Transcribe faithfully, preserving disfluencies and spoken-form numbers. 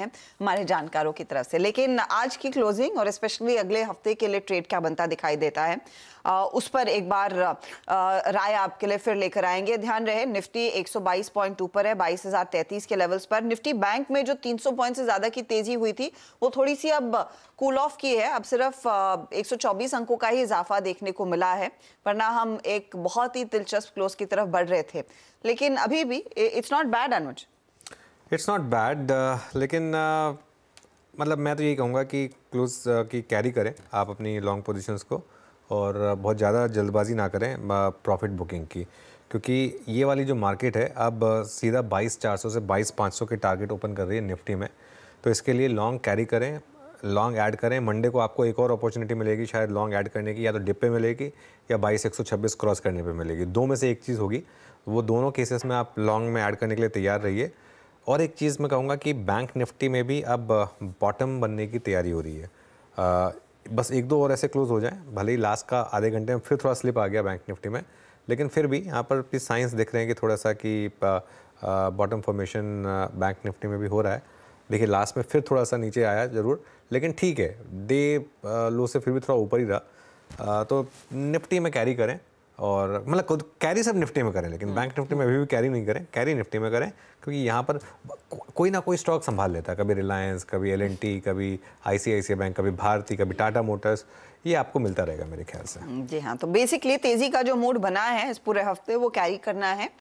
हमारे जानकारों की तरफ से। लेकिन आज की क्लोजिंग और स्पेशली अगले हफ्ते के लिए ट्रेड क्या बनता दिखाई देता है आ, उस पर एक बार आ, राय आपके लिए फिर लेकर आएंगे। ध्यान रहे निफ्टी एक सौ बाईस पॉइंट दो पर है, बाईस हज़ार तैंतीस के लेवल्स पर। निफ्टी बैंक में जो तीन सौ पॉइंट से ज्यादा की तेजी हुई थी वो थोड़ी सी अब कूल ऑफ की है, अब सिर्फ आ, एक सौ चौबीस अंकों का ही इजाफा देखने को मिला है, वरना हम एक बहुत ही दिलचस्प क्लोज की तरफ बढ़ रहे थे। लेकिन अभी भी it's not bad Anuj, it's not bad. लेकिन uh, मतलब मैं तो यही कहूँगा कि क्लोज uh, की कैरी करें आप अपनी लॉन्ग पोजीशंस को और uh, बहुत ज़्यादा जल्दबाजी ना करें प्रॉफिट uh, बुकिंग की, क्योंकि ये वाली जो मार्केट है अब uh, सीधा बाईस हज़ार चार सौ से बाईस हज़ार पाँच सौ के टारगेट ओपन कर रही है निफ्टी में। तो इसके लिए लॉन्ग कैरी करें, लॉन्ग ऐड करें। मंडे को आपको एक और अपॉर्चुनिटी मिलेगी शायद लॉन्ग ऐड करने की, या तो डिप पे मिलेगी या बाईस एक सौ छब्बीस क्रॉस करने पर मिलेगी। दो में से एक चीज़ होगी, वो दोनों केसेस में आप लॉन्ग में ऐड करने के लिए तैयार रहिए। और एक चीज़ मैं कहूँगा कि बैंक निफ्टी में भी अब बॉटम बनने की तैयारी हो रही है। आ, बस एक दो और ऐसे क्लोज हो जाएं, भले ही लास्ट का आधे घंटे में फिर थोड़ा स्लिप आ गया बैंक निफ्टी में, लेकिन फिर भी यहाँ पर भी साइंस दिख रहे हैं कि थोड़ा सा कि बॉटम फॉर्मेशन बैंक निफ्टी में भी हो रहा है। देखिए लास्ट में फिर थोड़ा सा नीचे आया ज़रूर, लेकिन ठीक है, डे लो से फिर भी थोड़ा ऊपर ही रहा। आ, तो निफ्टी में कैरी करें, और मतलब कैरी सब निफ्टी में करें, लेकिन बैंक निफ्टी में अभी भी कैरी नहीं करें, कैरी निफ्टी में करें, क्योंकि यहाँ पर कोई ना कोई स्टॉक संभाल लेता है। कभी रिलायंस, कभी एल एंड टी, कभी आई सी आई सी आई बैंक, कभी भारती, कभी टाटा मोटर्स, ये आपको मिलता रहेगा मेरे ख्याल से। जी हाँ, तो बेसिकली तेजी का जो मूड बना है इस पूरे हफ्ते वो कैरी करना है।